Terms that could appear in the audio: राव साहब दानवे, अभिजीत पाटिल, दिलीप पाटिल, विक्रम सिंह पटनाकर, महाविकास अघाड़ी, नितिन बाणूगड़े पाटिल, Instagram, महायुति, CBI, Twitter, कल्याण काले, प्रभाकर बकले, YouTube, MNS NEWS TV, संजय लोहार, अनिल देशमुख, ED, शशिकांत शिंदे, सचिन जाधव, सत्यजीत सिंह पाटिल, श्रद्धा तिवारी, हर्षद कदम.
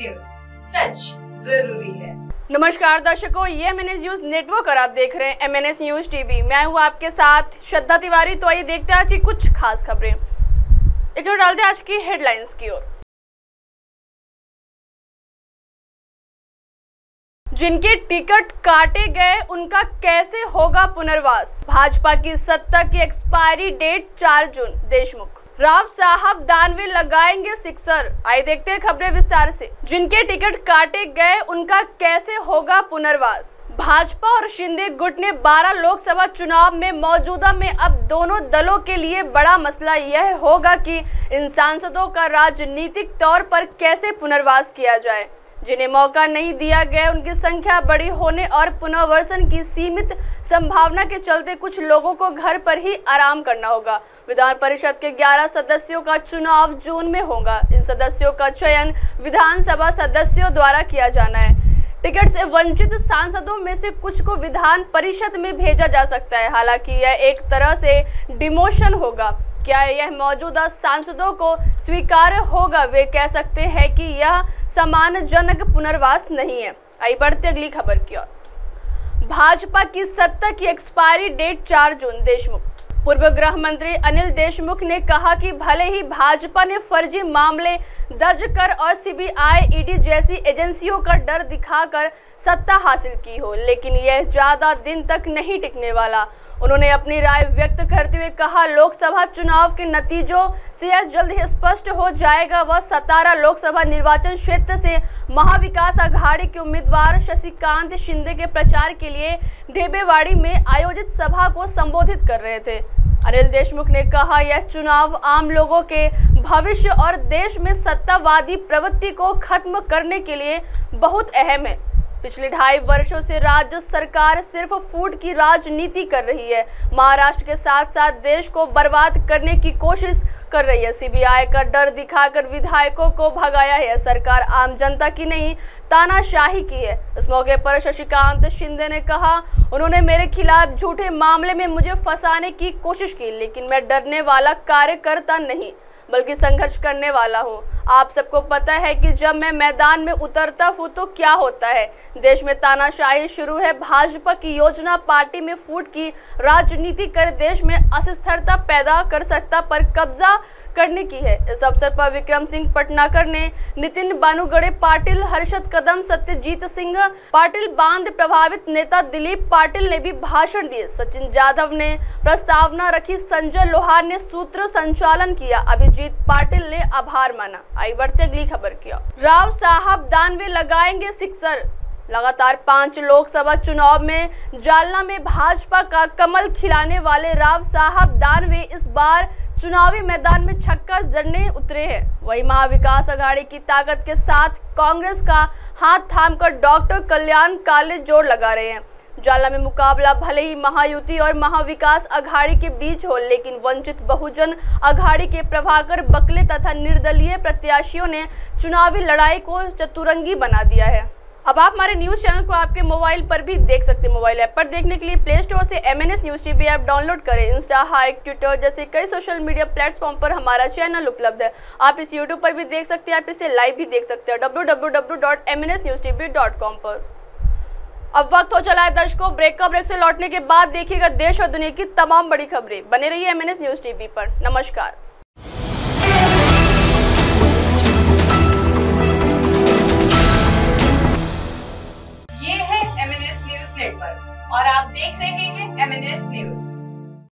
News, सच जरूरी है। नमस्कार दर्शकों, ये MNS न्यूज नेटवर्क और आप देख रहे हैं MNS न्यूज टीवी। मैं हूँ आपके साथ श्रद्धा तिवारी। तो आइए देखते हैं आज की कुछ खास खबरें। एक जो डालते हैं आज की हेडलाइंस की ओर। जिनके टिकट काटे गए उनका कैसे होगा पुनर्वास, भाजपा की सत्ता की एक्सपायरी डेट 4 जून, देशमुख। राव साहब दानवे लगाएंगे सिक्सर। आइए देखते हैं खबरें विस्तार से। जिनके टिकट काटे गए उनका कैसे होगा पुनर्वास, भाजपा और शिंदे गुट ने 12 लोकसभा चुनाव में मौजूदा में अब दोनों दलों के लिए बड़ा मसला यह होगा कि इन सांसदों का राजनीतिक तौर पर कैसे पुनर्वास किया जाए। जिन्हें मौका नहीं दिया गया उनकी संख्या बड़ी होने और पुनर्वसन की सीमित संभावना के चलते कुछ लोगों को घर पर ही आराम करना होगा। विधान परिषद के 11 सदस्यों का चुनाव जून में होगा। इन सदस्यों का चयन विधानसभा सदस्यों द्वारा किया जाना है। टिकट से वंचित सांसदों में से कुछ को विधान परिषद में भेजा जा सकता है। हालांकि यह एक तरह से डिमोशन होगा। क्या यह मौजूदा सांसदों को स्वीकार्य होगा? वे कह सकते हैं कि यह सम्मानजनक पुनर्वास नहीं है। आई बढ़ते अगली खबर की ओर। भाजपा की सत्ता की एक्सपायरी डेट 4 जून, देशमुख। पूर्व गृह मंत्री अनिल देशमुख ने कहा कि भले ही भाजपा ने फर्जी मामले दर्ज कर और CBI, ED जैसी एजेंसियों का डर दिखाकर सत्ता हासिल की हो, लेकिन यह ज़्यादा दिन तक नहीं टिकने वाला। उन्होंने अपनी राय व्यक्त करते हुए कहा, लोकसभा चुनाव के नतीजों से यह जल्द ही स्पष्ट हो जाएगा। वह 17 लोकसभा निर्वाचन क्षेत्र से महाविकास अघाड़ी के उम्मीदवार शशिकांत शिंदे के प्रचार के लिए ढेबेवाड़ी में आयोजित सभा को संबोधित कर रहे थे। अनिल देशमुख ने कहा, यह चुनाव आम लोगों के भविष्य और देश में सत्तावादी प्रवृत्ति को खत्म करने के लिए बहुत अहम है। पिछले 2.5 वर्षों से राज्य सरकार सिर्फ फूट की राजनीति कर रही है, महाराष्ट्र के साथ साथ देश को बर्बाद करने की कोशिश कर रही है। CBI का डर दिखाकर विधायकों को भगाया है। सरकार आम जनता की नहीं, तानाशाही की है। इस मौके पर शशिकांत शिंदे ने कहा, उन्होंने मेरे खिलाफ झूठे मामले में मुझे फंसाने की कोशिश की, लेकिन मैं डरने वाला कार्यकर्ता नहीं बल्कि संघर्ष करने वाला हूँ। आप सबको पता है कि जब मैं मैदान में उतरता हूँ तो क्या होता है। देश में तानाशाही शुरू है। भाजपा की योजना पार्टी में फूट की राजनीति कर देश में अस्थिरता पैदा कर सत्ता पर कब्जा करने की है। इस अवसर पर विक्रम सिंह पटनाकर ने नितिन बाणूगड़े पाटिल, हर्षद कदम, सत्यजीत सिंह पाटिल बांध प्रभावित नेता दिलीप पाटिल ने भी भाषण दिए। सचिन जाधव ने प्रस्तावना रखी। संजय लोहार ने सूत्र संचालन किया। अभिजीत पाटिल ने आभार माना। आई बढ़ते अगली खबर की ओर। राव साहब दानवे लगाएंगे सिक्सर। लगातार 5 लोकसभा चुनाव में जालना में भाजपा का कमल खिलाने वाले राव साहब दानवे इस बार चुनावी मैदान में छक्का जड़ने उतरे हैं। वही महाविकास अघाड़ी की ताकत के साथ कांग्रेस का हाथ थामकर डॉक्टर कल्याण काले जोर लगा रहे हैं। जालना में मुकाबला भले ही महायुति और महाविकास अघाड़ी के बीच हो, लेकिन वंचित बहुजन अघाड़ी के प्रभाकर बकले तथा निर्दलीय प्रत्याशियों ने चुनावी लड़ाई को चतुरंगी बना दिया है। अब आप हमारे न्यूज़ चैनल को आपके मोबाइल पर भी देख सकते हैं। मोबाइल ऐप पर देखने के लिए प्ले स्टोर से MNS news TV app download करें। इंस्टा, हाइक, ट्विटर जैसे कई सोशल मीडिया प्लेटफॉर्म पर हमारा चैनल उपलब्ध है। आप इस YouTube पर भी देख सकते हैं, आप इसे लाइव भी देख सकते हैं www.mnsnewstv.com पर। अब वक्त हो चला है दर्शकों ब्रेक का। ब्रेक से लौटने के बाद देखिएगा देश और दुनिया की तमाम बड़ी खबरें। बने रहिए MNS न्यूज़ टीवी पर। नमस्कार। ये है MNS न्यूज़ नेटवर्क और आप देख रहे हैं MNS न्यूज़।